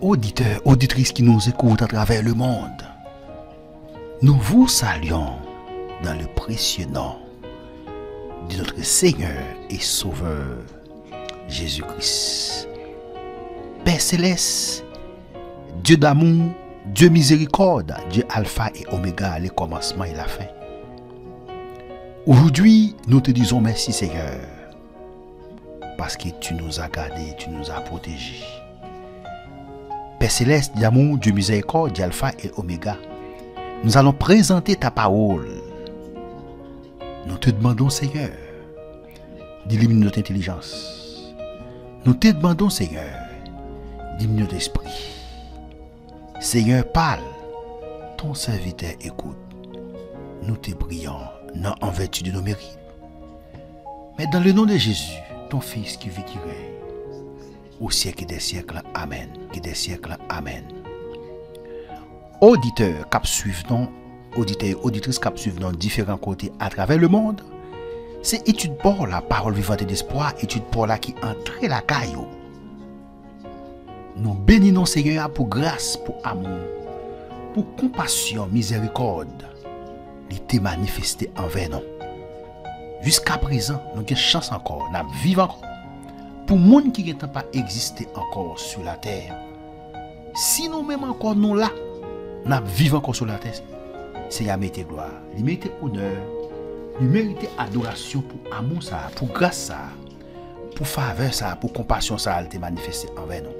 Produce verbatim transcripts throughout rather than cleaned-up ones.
auditeurs, auditrices qui nous écoutent à travers le monde, nous vous saluons dans le précieux nom de notre Seigneur et Sauveur, Jésus-Christ. Père Céleste, Dieu d'amour, Dieu miséricorde, Dieu Alpha et Oméga, le commencement et la fin. Aujourd'hui, nous te disons merci Seigneur, parce que tu nous as gardés, tu nous as protégés. Père Céleste, Dieu d'amour, Dieu miséricorde, Dieu Alpha et Oméga, nous allons présenter ta parole. Nous te demandons Seigneur, d'illuminer notre intelligence. Nous te demandons Seigneur, d'illuminer notre esprit. Seigneur, parle, ton serviteur écoute. Nous te prions, non en vertu de nos mérites, mais dans le nom de Jésus, ton Fils qui vit, qui règne, au siècle des siècles, amen. Et des siècles, amen. Auditeurs, cap suivant, auditeurs et auditrices, cap suivant différents côtés à travers le monde, c'est étude pour la parole vivante et d'espoir, étude pour la qui entre la caillou. Nous bénissons Seigneur pour grâce, pour amour, pour compassion, miséricorde. Il était manifesté envers nous. Jusqu'à présent, nous avons chance encore, nous vivons encore. Pour les gens qui n'ont pas existé encore sur la terre. Si nous-mêmes encore nous là, nous vivons encore sur la terre. Seigneur mérite gloire, il mérite honneur, il mérite adoration pour amour, ça, pour grâce, ça, pour faveur, ça, pour compassion, ça, il était manifesté envers nous.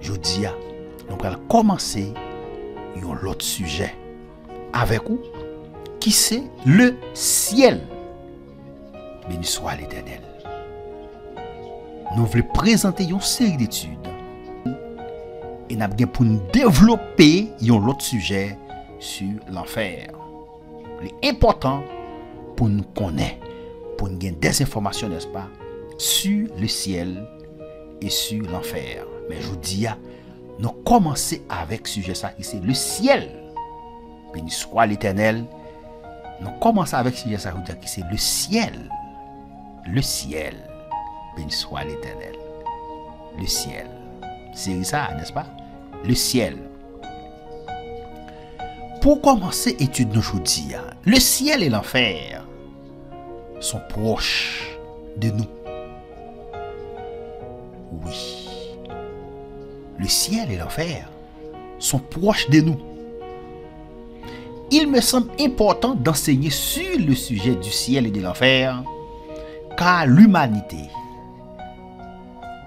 Je dis, nous allons commencer sur l'autre sujet avec vous, qui c'est le ciel. Béni soit l'Éternel. Nous voulons présenter une série d'études et nous avons pour nous développer l'autre sujet sur l'enfer. C'est important pour nous connaître, pour nous gagner des informations, n'est-ce pas, sur le ciel et sur l'enfer. Mais je vous dis, nous commençons avec le sujet ça qui c'est le ciel. Béni soit l'Éternel. Nous commençons avec le sujet ça qui c'est le ciel. Le ciel. Béni soit l'Éternel. Le ciel. C'est ça, n'est-ce pas? Le ciel. Pour commencer l'étude d'aujourd'hui, le ciel et l'enfer sont proches de nous. Oui. Le ciel et l'enfer sont proches de nous. Il me semble important d'enseigner sur le sujet du ciel et de l'enfer, car l'humanité,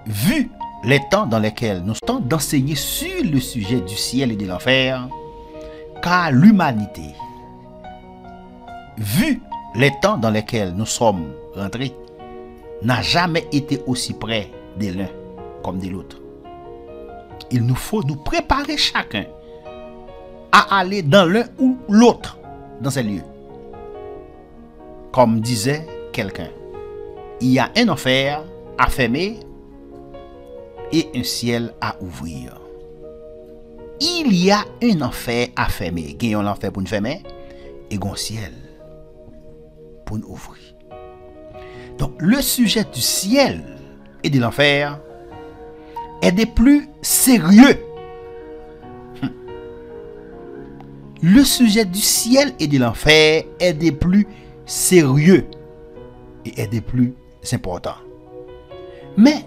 vu les temps dans lesquels nous sommes, d'enseigner sur le sujet du ciel et de l'enfer, car l'humanité, vu les temps dans lesquels nous sommes rentrés, n'a jamais été aussi près de l'un comme de l'autre. Il nous faut nous préparer chacun à aller dans l'un ou l'autre dans ces lieux. Comme disait quelqu'un, il y a un enfer à fermer et un ciel à ouvrir. Il y a un enfer à fermer. Il y a un enfer pour nous fermer et un ciel pour nous ouvrir. Donc le sujet du ciel et de l'enfer est des plus sérieux. Le sujet du ciel et de l'enfer est des plus sérieux et est des plus importants. Mais,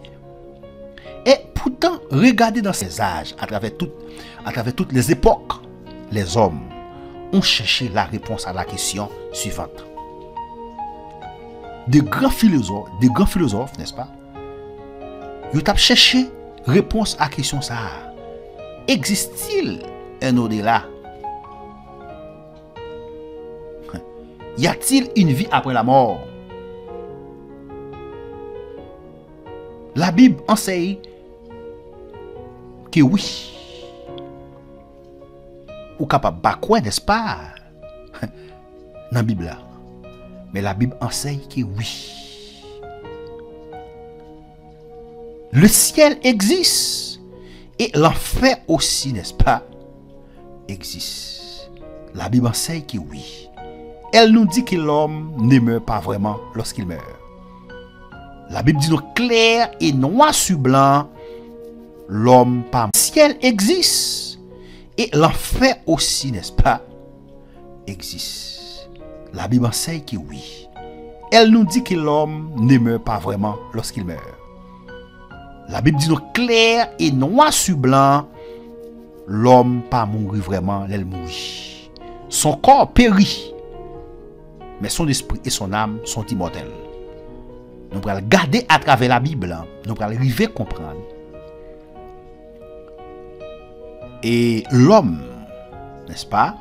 et pourtant, regardez dans ces âges, à travers, tout, à travers toutes les époques, les hommes ont cherché la réponse à la question suivante. De grands philosophes, de grands philosophes, n'est-ce pas? Ils ont cherché réponse à la question ça. Existe-t-il un au-delà? Y a-t-il une vie après la mort? La Bible enseigne que oui. Ou capable de quoi, n'est-ce pas? Dans la Bible là. Mais la Bible enseigne que oui. Le ciel existe et l'enfer aussi, n'est-ce pas, existe. La Bible enseigne que oui. Elle nous dit que l'homme ne meurt pas vraiment lorsqu'il meurt. La Bible dit nous clair et noir sur blanc l'homme pas. Le ciel existe et l'enfer aussi, n'est-ce pas, existe. La Bible enseigne que oui. Elle nous dit que l'homme ne meurt pas vraiment lorsqu'il meurt. La Bible dit donc clair et noir sur blanc, l'homme pas mourir vraiment, elle mourit. Son corps périt, mais son esprit et son âme sont immortels. Nous allons regarder à travers la Bible, nous allons arriver à comprendre. Et l'homme, n'est-ce pas,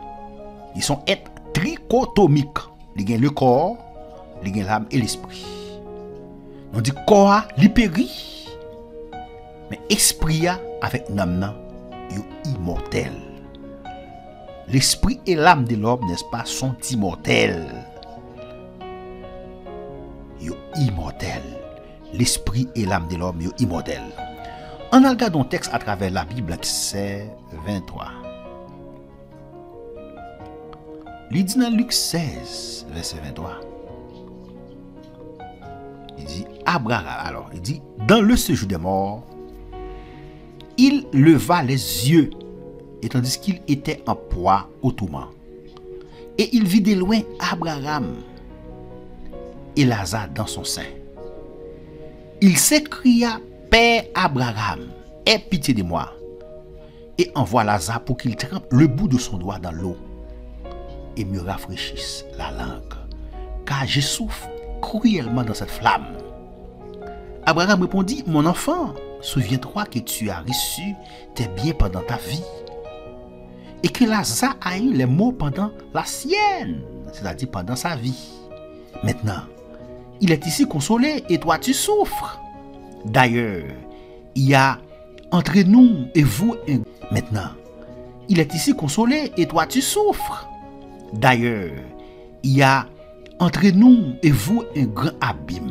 ils sont êtres trichotomiques. Il y a le corps, il y a l'âme et l'esprit. On dit corps, il périt, mais l'esprit avec l'âme, il est immortel. L'esprit et l'âme de l'homme, n'est-ce pas, sont immortels. Ils sont immortels. L'esprit et l'âme de l'homme, ils sont immortels. On a regardé un texte à travers la Bible, c'est vingt-trois. Il dit dans Luc seize, verset vingt-trois. Il dit, Abraham, alors, il dit, dans le séjour des morts, il leva les yeux, et tandis qu'il était en proie au tourment. Et il vit de loin Abraham et Lazare dans son sein. Il s'écria, Père Abraham, aie pitié de moi, et envoie Lazare pour qu'il trempe le bout de son doigt dans l'eau et me rafraîchisse la langue, car je souffre cruellement dans cette flamme. Abraham répondit, mon enfant, souviens-toi que tu as reçu tes biens pendant ta vie, et que Lazare a eu les maux pendant la sienne, c'est-à-dire pendant sa vie. Maintenant, il est ici consolé, et toi tu souffres. D'ailleurs, il y a entre nous et vous un... Maintenant, il est ici consolé, et toi tu souffres. D'ailleurs, il y a entre nous et vous un grand abîme,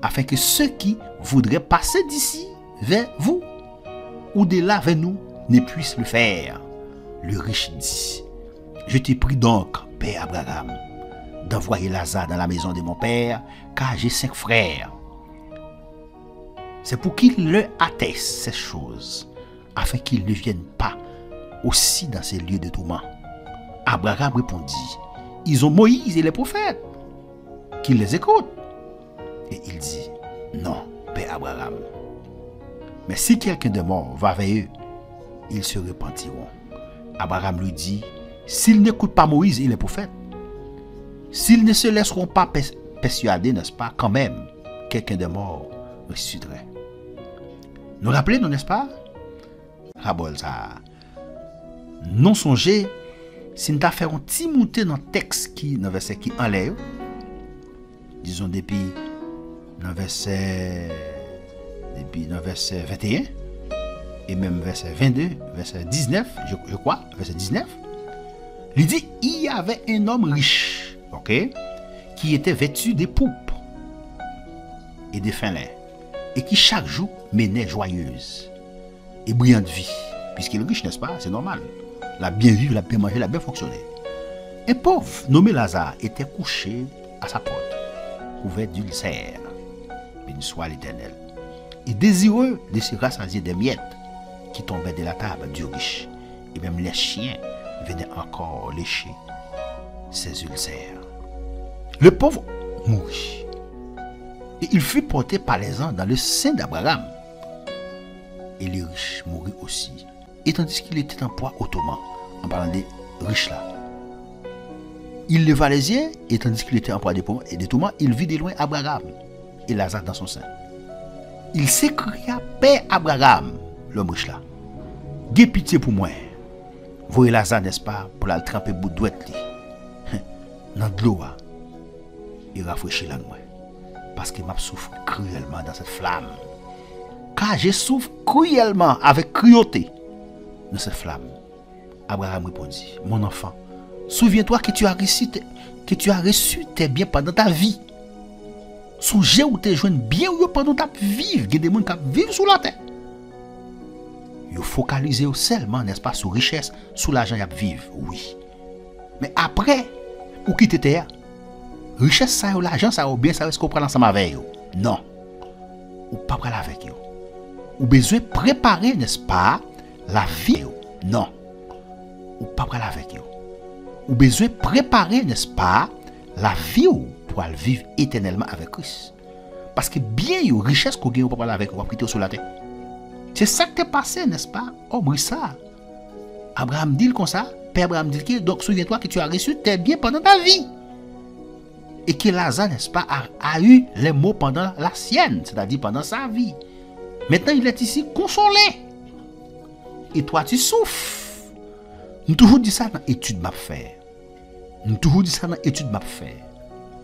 afin que ceux qui voudraient passer d'ici vers vous ou de là vers nous ne puissent le faire. Le riche dit, je te prie donc, Père Abraham, d'envoyer Lazare dans la maison de mon père, car j'ai cinq frères. C'est pour qu'il leur atteste ces choses, afin qu'ils ne viennent pas aussi dans ces lieux de tourment. Abraham répondit, ils ont Moïse et les prophètes, qu'ils les écoutent. Et il dit, non, Père Abraham, mais si quelqu'un de mort va vers eux, ils se repentiront. Abraham lui dit, s'ils n'écoutent pas Moïse et les prophètes, s'ils ne se laisseront pas persuader, n'est-ce pas, quand même, quelqu'un de mort ressusciterait. Nous rappelons, n'est-ce pas, Rabolza, non songez, si nous avons fait monter dans le texte qui, dans le verset qui enlève, disons depuis dans le verset, depuis dans le verset vingt et un, et même verset vingt-deux, verset dix-neuf, je, je crois, verset dix-neuf, il dit, il y avait un homme riche, ok, qui était vêtu des poupes et des fins lins, et qui chaque jour menait joyeuse et brillante vie, puisqu'il est riche, n'est-ce pas, c'est normal. La bien vivre, la bien manger, la bien fonctionner. Un pauvre nommé Lazare était couché à sa porte, couvert d'ulcères. Béni soit l'Éternel. Et désireux de se rassasier des miettes qui tombaient de la table du riche. Et même les chiens venaient encore lécher ses ulcères. Le pauvre mourit. Et il fut porté par les anges dans le sein d'Abraham. Et le riche mourut aussi. Et tandis qu'il était en proie au tourment, en parlant des riches là, il leva les yeux, et tandis qu'il était en proie des tourments, il vit de loin Abraham et Lazare dans son sein. Il s'écria, Père Abraham, l'homme riche là, gué pitié pour moi. Voyez Lazare, n'est-ce pas, pour la tremper bout de douette dans de l'eau et rafraîchir la moi, parce qu'il m'a souffre cruellement dans cette flamme. Car je souffre cruellement avec cruauté dans cette flamme. Abraham répondit, mon enfant, souviens-toi que tu as reçu tes, que tu as reçu tes biens pendant ta vie. Songez où tes jeunes bien ou pendant ta vie, il y a des gens qui vivent sur la terre. Ils focalisent seulement, n'est-ce pas, sur richesse, sur l'argent qu'ils vivent, oui. Mais après, ou quitter terre, richesse ça ou l'argent ça ou bien ça est-ce qu'on prend ensemble avec eux? Non. Ou pas prendre avec eux. ou besoin préparer, n'est-ce pas, la vie. Non, ou pas parler avec eux. Ou besoin préparer, n'est-ce pas, la vie pour aller vivre éternellement avec Christ. Parce que bien yo richesse qu'on gagne ou pas parler avec, ou pas sur la terre. C'est ça qui est passé, n'est-ce pas? Oh, ça. Abraham dit comme ça. Père Abraham dit que donc souviens-toi que tu as reçu tes biens pendant ta vie. Et que Lazare, n'est-ce pas, a, a eu les mots pendant la sienne, c'est-à-dire pendant sa vie. Maintenant, il est ici consolé. Et toi, tu souffres. Nous toujours dit ça dans l'étude m'a fait. Nous toujours dit ça dans l'étude m'a fait.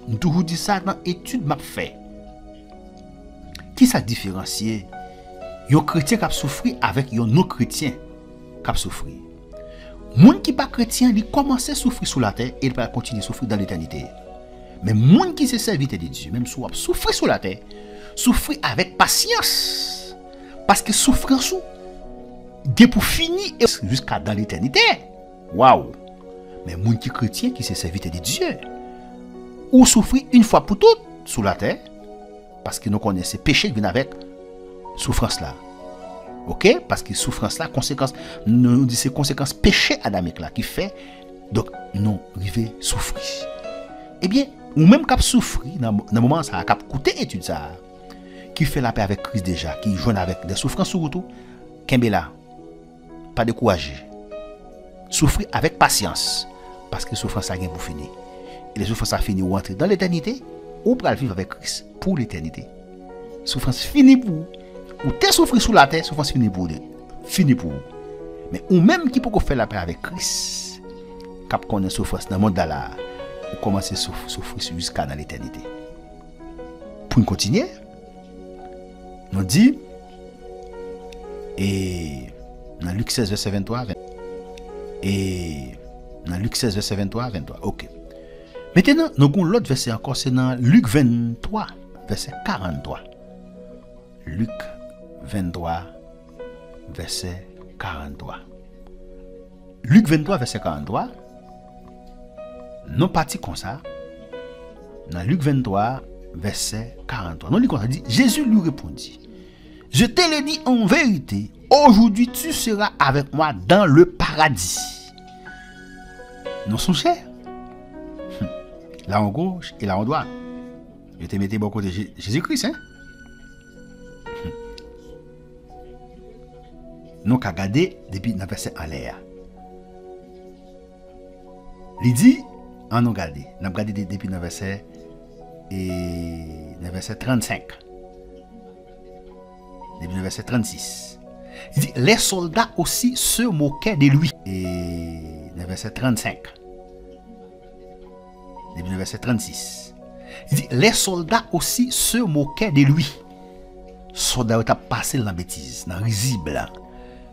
Nous toujours dit ça dans l'étude m'a fait. Qui ça différencie un chrétien qui a souffert avec un non-chrétien qui a souffert? Moun qui pas chrétien, il commence à souffrir sur la terre et il va continuer à souffrir dans l'éternité. Mais moun qui se servite de Dieu, même si on souffre sur la terre, souffre avec patience. Parce que souffrance, c'est pour finir jusqu'à dans l'éternité. Waouh! Mais moun qui chrétien, qui se servite de Dieu, ou souffre une fois pour toutes sur la terre, parce que nous connaissons le péché qui vient avec souffrance là. Ok? Parce que souffrance là, conséquence, nous disons conséquence péché adamique là qui fait, donc nous arrivons à souffrir. Eh bien, ou même cap souffrir dans le moment ça cap coûter étude ça qui fait la paix avec Christ déjà, qui joint avec des souffrances surtout, Kembela, pas décourager, souffrir avec patience parce que souffrance ça vient pour finir et les souffrances ça finit ou entrer dans l'éternité ou pour vivre avec Christ pour l'éternité. Souffrance finie pour ou t'es souffrir sous la terre, souffrance finie pour fini pour mais ou même qui peut faire la paix avec Christ cap connaît souffrance dans le monde là ou commencer à souffrir jusqu'à dans l'éternité. Pour nous continuer, nous dit, et dans Luc seize, verset vingt-trois, et dans Luc seize, verset vingt-trois, vingt-trois, ok. Maintenant, nous avons l'autre verset encore, c'est dans Luc vingt-trois, verset quarante-trois. Luc vingt-trois, verset quarante-trois. Luc vingt-trois, verset quarante-trois. Non parti comme ça, dans Luc vingt-trois, verset quarante-trois. Non, comme ça dit, Jésus lui répondit, je te le dis en vérité, aujourd'hui tu seras avec moi dans le paradis. Nous sommes chers. Là en gauche et là en droite. Je te mettais beaucoup de Jésus-Christ. Hein? Nous avons regardé depuis le verset en l'air. Il dit, on a regardé, on a regardé depuis le verset trente-cinq, depuis le verset trente-six. Il dit, les soldats aussi se moquaient de lui. Et le verset trente-cinq, depuis le verset trente-six. Il dit, les soldats aussi se moquaient de lui. Soldats ont passé dans la bêtise, dans le risible,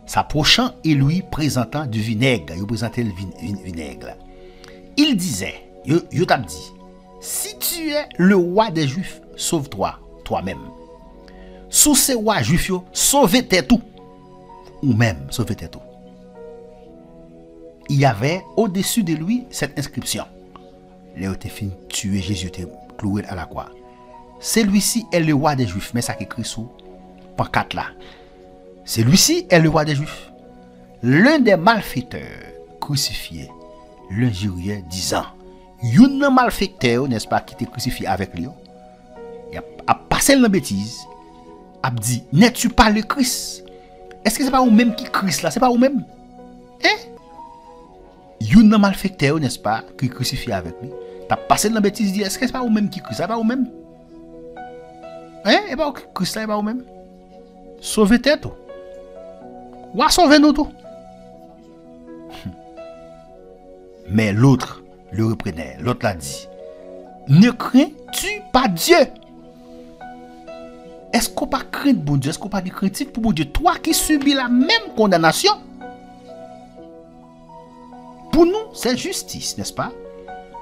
s'approchant et lui présentant du vinaigre. Il présentait le vinaigre. Il disait, il t'a dit, si tu es le roi des Juifs, sauve-toi, toi-même. Sous ces rois juifs, sauve-toi tout. Ou même, sauve-toi tout. Il y avait au-dessus de lui cette inscription. Léo était fini, tué Jésus, était cloué à la croix. Celui-ci est le roi des Juifs. Mais ça qui écrit sous pancarte là. Celui-ci est le roi des Juifs. L'un des malfaiteurs crucifiés. L'injurier disant, il y a un malfaiteur, n'est-ce pas, qui était crucifié avec lui. Il a passé la bêtise. Il a dit, n'es-tu pas le Christ? Est-ce que ce n'est pas vous-même qui Christ là? Ce n'est pas vous-même? Hein? Il y a un malfaiteur, n'est-ce pas, qui crucifié avec lui. Tu as passé la bêtise, dit, est-ce que ce n'est pas vous-même qui Christ? Ce n'est pas vous-même? Hein? Et pas Christ là, et pas vous-même? Sauvez-toi tout. Ou sauvez-nous tout. Mais l'autre le reprenait. L'autre l'a dit, ne crains-tu pas Dieu? Est-ce qu'on ne craint pas bon Dieu? Est-ce qu'on ne craint pas critique pour bon Dieu? Toi qui subis la même condamnation. Pour nous, c'est justice, n'est-ce pas?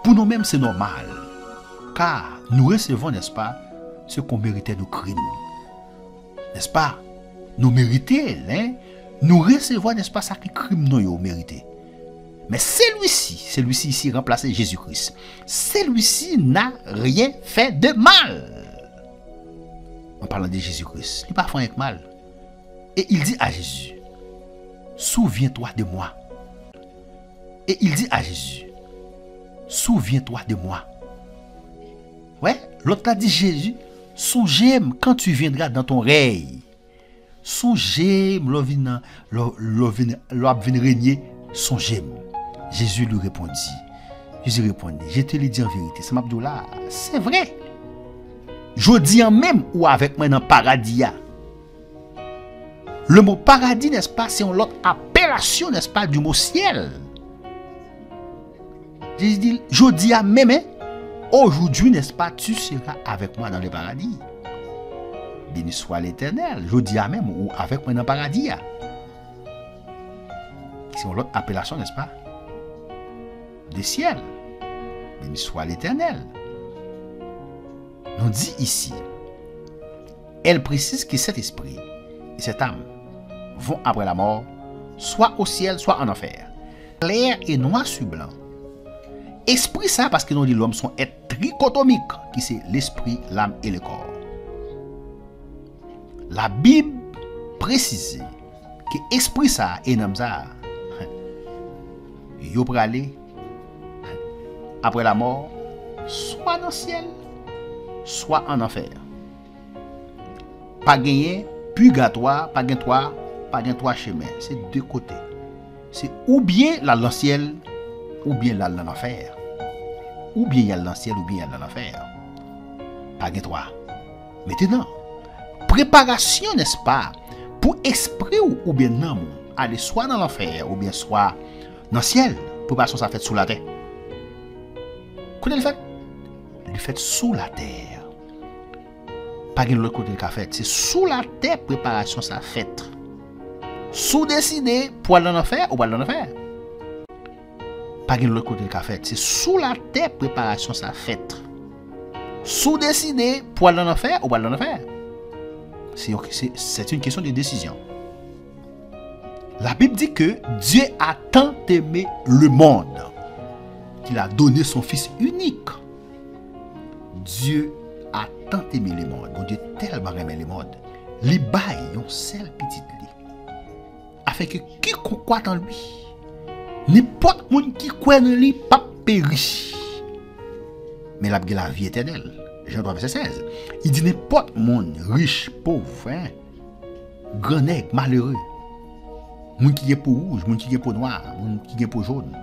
Pour nous-mêmes, c'est normal. Car nous recevons, n'est-ce pas, ce qu'on méritait nos crimes. N'est-ce pas? Nous méritons, hein? Nous recevons, n'est-ce pas, ça que crime nous méritons. Mais celui-ci, celui-ci ici remplacé Jésus-Christ, celui-ci n'a rien fait de mal. En parlant de Jésus-Christ, il n'a pas fait de mal. Et il dit à Jésus, souviens-toi de moi. Et il dit à Jésus, souviens-toi de moi. Ouais, l'autre a dit Jésus, souviens-moi quand tu viendras dans ton règne. Souviens-moi lorsqu'il règne, songe-moi. Jésus lui répondit. Jésus répondit, je te le dis en vérité, ça m'a dit là, c'est vrai. Je dis en même ou avec moi dans le paradis. Le mot paradis, n'est-ce pas, c'est une autre appellation, n'est-ce pas, du mot ciel. Jésus dit, je dis à même, aujourd'hui, n'est-ce pas, tu seras avec moi dans le paradis. Béni soit l'Éternel, je dis à même ou avec moi dans le paradis. C'est une autre appellation, n'est-ce pas, des ciels. Béni soit l'Éternel. On dit ici, elle précise que cet esprit et cette âme vont après la mort, soit au ciel, soit en enfer. Clair et noir sur blanc. Esprit ça, parce que nous dit l'homme sont être trichotomiques, qui c'est l'esprit, l'âme et le corps. La Bible précise que esprit ça et l'âme ça, ils vont aller après la mort, soit dans le ciel, soit en enfer. Pas gagné purgatoire, pas gagné trois, pas gagné trois chemins. C'est deux côtés. C'est ou bien la dans le ciel, ou bien la dans l'enfer. Ou bien y a dans le ciel, ou bien y a dans l'enfer. Pas gagné trois. Maintenant, préparation, n'est-ce pas, pour esprit ou, ou bien non, aller soit dans l'enfer, ou bien soit dans le ciel. Préparation, ça fait sous la terre. Qu'est-ce qu'il fait? Il fait sous la terre. Pas de l'autre côté qu'a fait, c'est sous la terre préparation sa fête. Sous décider pour aller en enfer ou pas aller en enfer. Pas de l'autre côté qu'a fait, c'est sous la terre préparation sa fête. Sous décider pour aller en enfer ou pas aller en enfer. C'est une question de décision. La Bible dit que Dieu a tant aimé le monde qu'il a donné son Fils unique. Dieu a tant aimé le monde, bon Dieu tellement aimé le monde, les bails ont celle petite afin que quiconque croit en lui, n'importe qui croit en lui, pas périr, mais la vie éternelle. Jean trois verset seize. Il dit n'importe monde, riche, pauvre, hein, grand nègre, malheureux, monde qui est peau rouge, monde qui est peau noire, monde qui est peau jaune.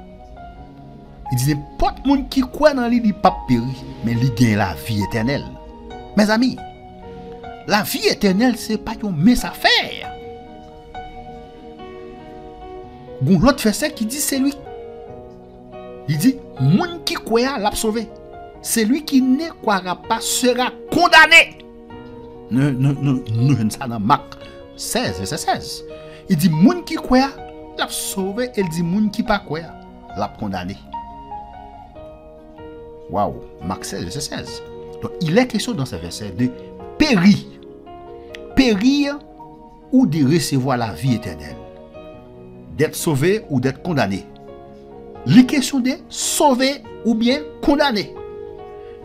Il dit n'importe monde qui croit dans lui, il pas périr, mais il gagne la vie éternelle. Mes amis, la vie éternelle, ce n'est pas une mince affaire. Bon, l'autre verset qui dit c'est lui. Il dit monde qui croit l'a sauvé. Celui qui ne croira pas sera condamné. Nous nous ça dans Marc seize verset seize. Il dit monde qui croit l'a sauvé, il dit monde qui pas croit l'a condamné. Waouh, Marc seize verset seize. Donc, il est question dans ce verset de périr. Périr ou de recevoir la vie éternelle. D'être sauvé ou d'être condamné. Les questions de sauver ou bien condamner.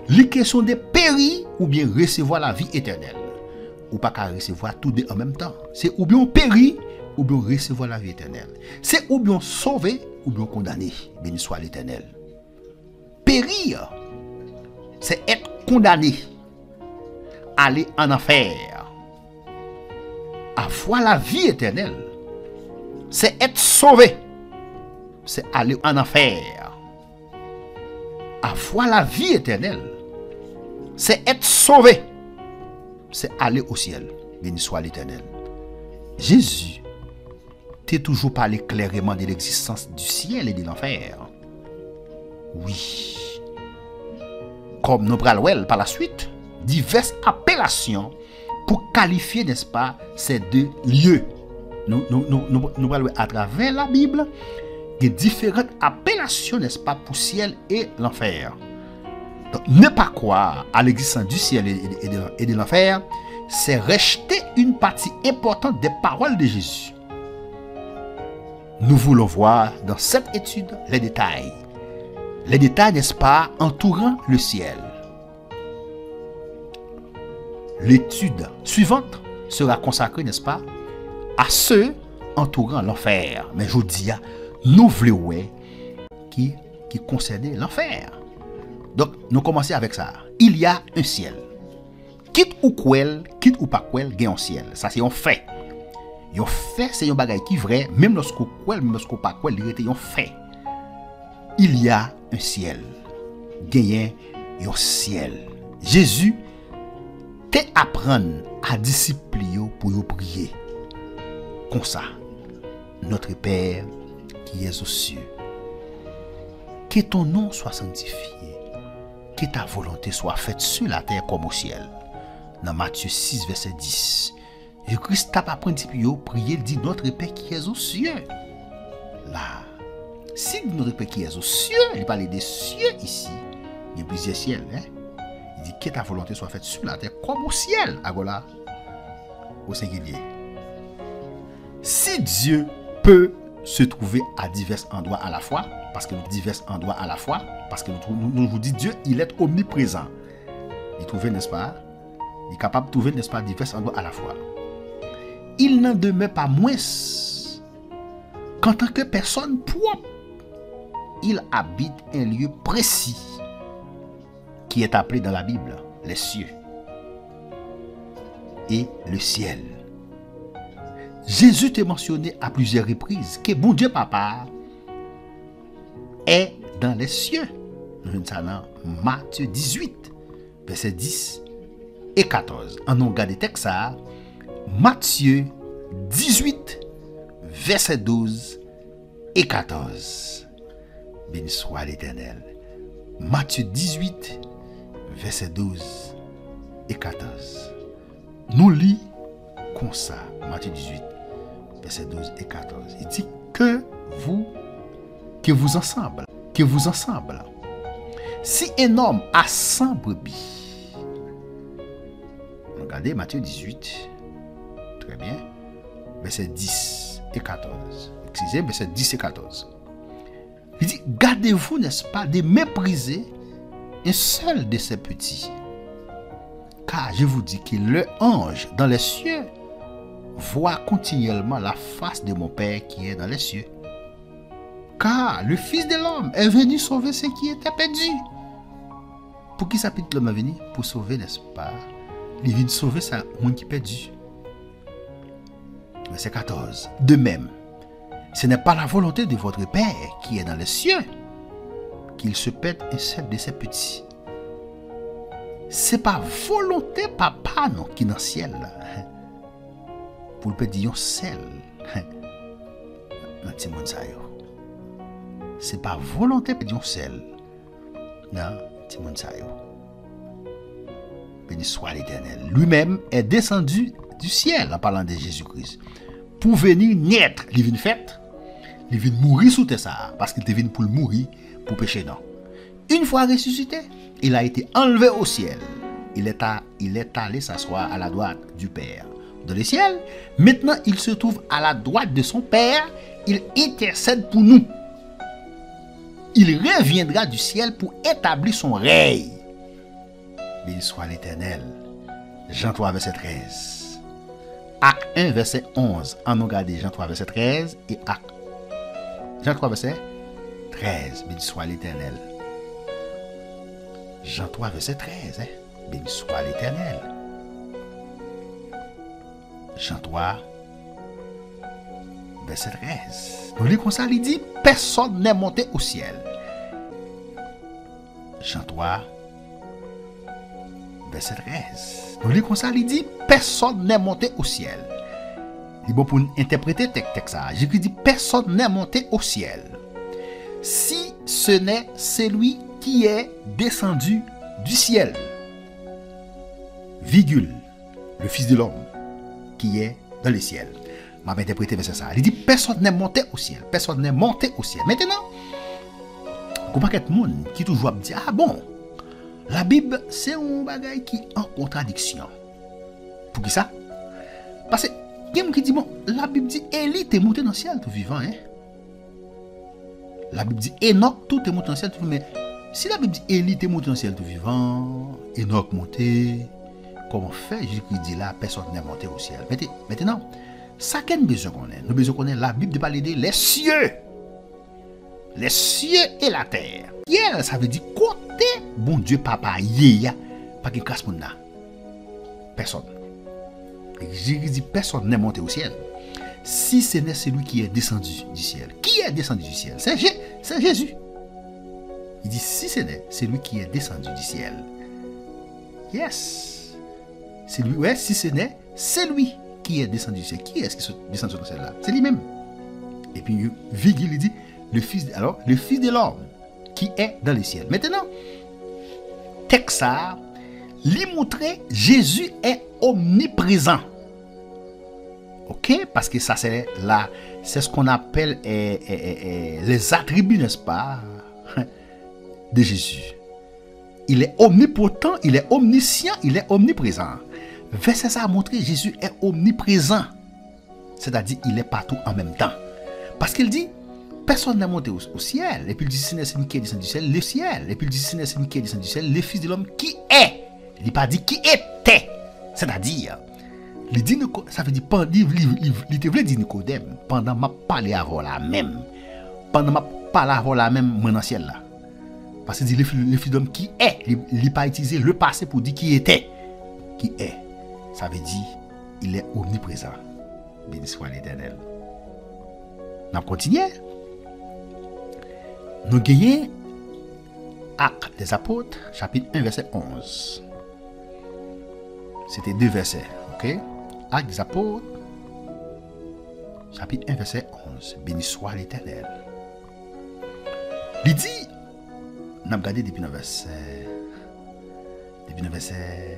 Les questions de périr ou bien recevoir la vie éternelle. Ou pas qu'à recevoir tout deux en même temps. C'est ou bien périr ou bien recevoir la vie éternelle. C'est ou bien sauver ou bien condamner. Béni soit l'Éternel. Périr, c'est être condamné, aller en enfer. Avoir la vie éternelle, c'est être sauvé, c'est aller en enfer. Avoir la vie éternelle, c'est être sauvé, c'est aller au ciel. Béni soit l'Éternel. Jésus t'a toujours parlé clairement de l'existence du ciel et de l'enfer. Oui. Comme nous parlons par la suite, diverses appellations pour qualifier, n'est-ce pas, ces deux lieux. Nous, nous, nous, nous parlons à travers la Bible de différentes appellations, n'est-ce pas, pour ciel et l'enfer. Donc, ne pas croire à l'existence du ciel et de, et de l'enfer, c'est rejeter une partie importante des paroles de Jésus. Nous voulons voir dans cette étude les détails. Les détails, n'est-ce pas, entourant le ciel. L'étude suivante sera consacrée, n'est-ce pas, à ceux entourant l'enfer. Mais je vous dis, nous voulons qui, qui concernait l'enfer. Donc, nous commençons avec ça. Il y a un ciel. Quitte ou quel, quitte ou pas quel, il y a un ciel. Ça, c'est un fait. Un fait, c'est un bagage qui est vrai. Même lorsqu'on quel, même lorsqu'on pas quel, il y a un fait. Il y a un ciel. Gagnez un ciel. Jésus te apprendre à discipliner pour prier. Comme ça, notre Père qui est aux cieux, que ton nom soit sanctifié, que ta volonté soit faite sur la terre comme au ciel. Dans Matthieu six, verset dix, Jésus-Christ t'a appris à prier, dit notre Père qui est aux cieux. Là, si notre Père qui est aux cieux, il parle des cieux ici, il y a plusieurs ciels, hein? Il dit que ta volonté soit faite sur la terre comme au ciel. Agola, au singulier. Si Dieu peut se trouver à divers endroits à la fois, parce que nous divers endroits à la fois, parce que nous, nous vous dit Dieu, il est omniprésent. Il trouve, n'est-ce pas? Il est capable de trouver, n'est-ce pas, divers endroits à la fois. Il n'en demeure pas moins qu'en tant que personne propre, il habite un lieu précis qui est appelé dans la Bible les cieux et le ciel. Jésus t'a mentionné à plusieurs reprises que bon Dieu Papa est dans les cieux. Nous sommes ça dans Matthieu dix-huit, verset dix et quatorze. En on regarde le texte ça, Matthieu dix-huit, verset douze et quatorze. Béni soit l'Éternel. Matthieu dix-huit, verset douze et quatorze. Nous lisons comme ça, Matthieu dix-huit, verset douze et quatorze. Il dit que vous, que vous ensemble, que vous ensemble, si un homme a cent brebis, regardez Matthieu dix-huit, très bien, verset dix et quatorze. Excusez, verset dix et quatorze. Il dit, gardez-vous, n'est-ce pas, de mépriser un seul de ces petits. Car je vous dis que le ange dans les cieux voit continuellement la face de mon Père qui est dans les cieux. Car le Fils de l'homme est venu sauver ce qui était perdu. Pour qui s'appelle l'homme est venu? Pour sauver, n'est-ce pas? Il est venu sauver ça, monde qui est perdu. Verset quatorze. De même, ce n'est pas la volonté de votre Père qui est dans les cieux qu'il se perde un seul de ses petits. Ce n'est pas volonté Papa non, qui est dans le ciel. Pour le perdre, il y a un seul. Ce n'est pas volonté de un seul. Non, Timonsaïo. Béni soit l'Éternel. Lui-même est descendu du ciel en parlant de Jésus-Christ. Pour venir naître, il vient fête, il vient mourir sous ça, parce qu'il est venu pour mourir, pour pécher non. Une fois ressuscité, il a été enlevé au ciel. Il est, à, il est allé s'asseoir à la droite du Père dans le ciel. Maintenant, il se trouve à la droite de son Père. Il intercède pour nous. Il reviendra du ciel pour établir son règne. Béni soit l'Éternel. Jean trois, verset treize. Acte un, verset onze. En nous regardant Jean trois, verset treize et Acte. Jean trois, verset treize. Béni soit l'Éternel. Jean trois, verset treize. Hein? Béni soit l'Éternel. Jean trois, verset treize. Nous lisons comme ça, il dit, personne n'est monté au ciel. Jean trois, verset treize. Nous lisons comme ça, il dit, personne n'est monté au ciel. Il est bon pour interpréter le texte. Jésus dit, personne n'est monté au ciel. Si ce n'est celui qui est descendu du ciel, virgule, le Fils de l'homme qui est dans le ciel. M'a interprété verset ça. Il dit, personne n'est monté au ciel. Personne n'est monté au ciel. Maintenant, comment est-ce que monde qui toujours dit, ah bon, la Bible, c'est un bagage qui est en contradiction. Pour qui ça? Parce que, quelqu'un qui dit, bon, la Bible dit, Élie est monté dans le ciel tout vivant. Hein? La Bible dit, Enoch tout est monté dans le ciel tout vivant. Mais si la Bible dit, Élie est monté dans le ciel tout vivant, Enoch monté, comment fait? Jésus-Christ dit là, personne n'est monté au ciel. Maintenant, Ça qu'on a besoin qu'on ait. Nous besoin qu'on ait la Bible de parler de les cieux. Les cieux et la terre. Hier, ça veut dire côté bon Dieu papa yéya pas qu'il casse monde là. Personne. J'ai dit personne n'est monté au ciel. Si ce n'est celui qui est descendu du ciel. Qui est descendu du ciel? C'est Jésus. C'est Jésus. Il dit si ce n'est celui qui est descendu du ciel. Yes. C'est lui. Ouais, si ce n'est c'est lui qui est descendu du ciel. Qui est-ce qui est descendu du ciel là? C'est lui-même. Et puis Vigil dit le fils de, alors le fils de l'homme qui est dans le ciel. Maintenant, Texar lui montrer Jésus est omniprésent. OK, parce que ça c'est là, c'est ce qu'on appelle eh, eh, eh, eh, les attributs, n'est-ce pas, de Jésus. Il est omnipotent, il est omniscient, il est omniprésent. Verset ça a montré Jésus est omniprésent. C'est-à-dire il est partout en même temps. Parce qu'il dit personne n'est monté au, au ciel. Et puis il dit c'est celui qui est descendu du ciel, le ciel. Et puis il dit c'est celui qui est descendu du ciel, le fils de l'homme qui est. Il n'a pas dit qui était. C'est-à-dire, ça veut dire il te voulait dire Nicodème, pendant que je parlais avant la même. Pendant que je parlais avant la même, mon ancien là. Parce que dit le fils de l'homme qui est. Il n'a pas utilisé le passé pour dire qui était. Qui est. Ça veut dire il est omniprésent. Béni soit l'Éternel. On va continuer. Nous gagnons Actes des Apôtres, chapitre un, verset onze. C'était deux versets, ok? Actes des Apôtres, chapitre un, verset onze. Béni soit l'Éternel. Il dit, nous avons regardé depuis le verset, depuis le verset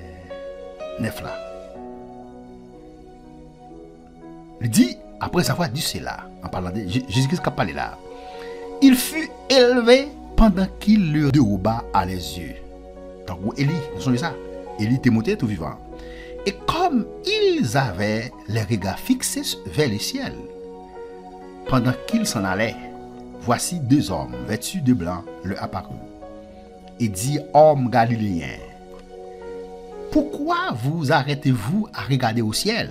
neuf là. Il dit, après avoir dit cela, en parlant de Jésus-Christ qui a parlé là, il fut élevé pendant qu'il le déroba à les yeux. Donc, Élie, vous savez ça? Élie était monté tout vivant. Et comme ils avaient les regards fixés vers le ciel, pendant qu'ils s'en allaient, voici deux hommes vêtus de blanc leur apparurent et dirent, hommes galiléens, pourquoi vous arrêtez-vous à regarder au ciel?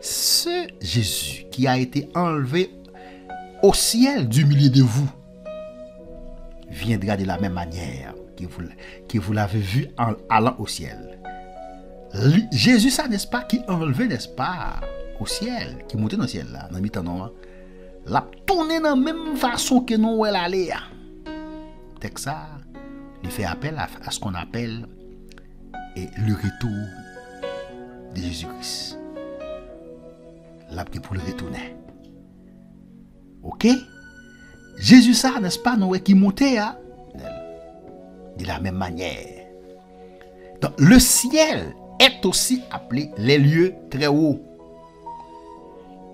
Ce Jésus qui a été enlevé au ciel du milieu de vous viendra de la même manière que vous, que vous l'avez vu en allant au ciel. Lui, Jésus, ça, n'est-ce pas, qui enlevé, n'est-ce pas, au ciel, qui montait dans le ciel, là, dans le temps, l'a tourné dans la même façon que nous, elle allait. Texas, il fait appel à, à ce qu'on appelle et le retour de Jésus-Christ. Là, pour le retourner. Ok? Jésus, ça, n'est-ce pas, nous, qui montait à de la même manière. Donc, le ciel est aussi appelé les lieux très hauts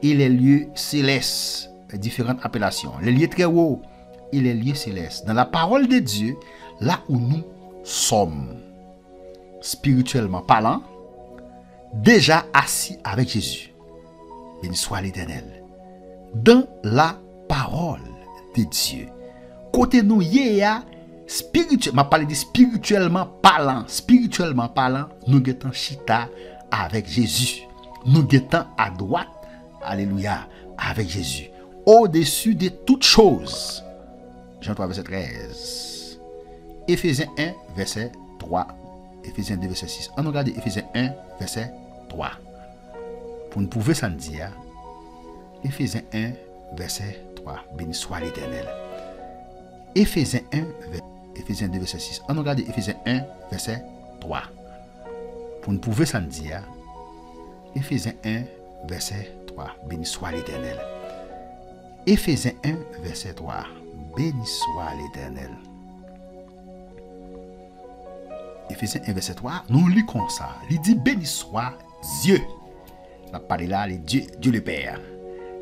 et les lieux célestes, différentes appellations. Les lieux très hauts et les lieux célestes. Dans la parole de Dieu, là où nous sommes, spirituellement parlant, déjà assis avec Jésus. Béni soit l'Éternel. Dans la parole de Dieu. Côté nous, yéa, spirituellement, parler de spirituellement parlant, spirituellement parlant, nous sommes chita avec Jésus. Nous sommes à droite, alléluia, avec Jésus. Au-dessus de toutes choses. Jean trois, verset treize. Éphésiens un, verset trois. Éphésiens deux, verset six. On regarde Éphésiens un, verset trois. Pour nous prouver ça, nous dire. Éphésiens un, verset trois. Béni soit l'Éternel. Éphésiens un, Éphésiens deux, verset six. On regarde Éphésiens un, verset trois. Pour nous prouver ça, nous dire. Éphésiens un, verset trois. Béni soit l'Éternel. Éphésiens un, verset trois. Béni soit l'Éternel. Éphésiens un, verset trois. Nous lisons ça. Il dit béni soit Dieu. La parole là, les Dieu, Dieu le Père.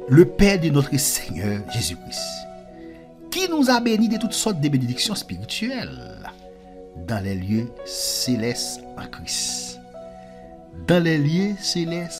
Le Père de notre Seigneur Jésus-Christ, qui nous a bénis de toutes sortes de bénédictions spirituelles dans les lieux célestes en Christ. Dans les lieux célestes.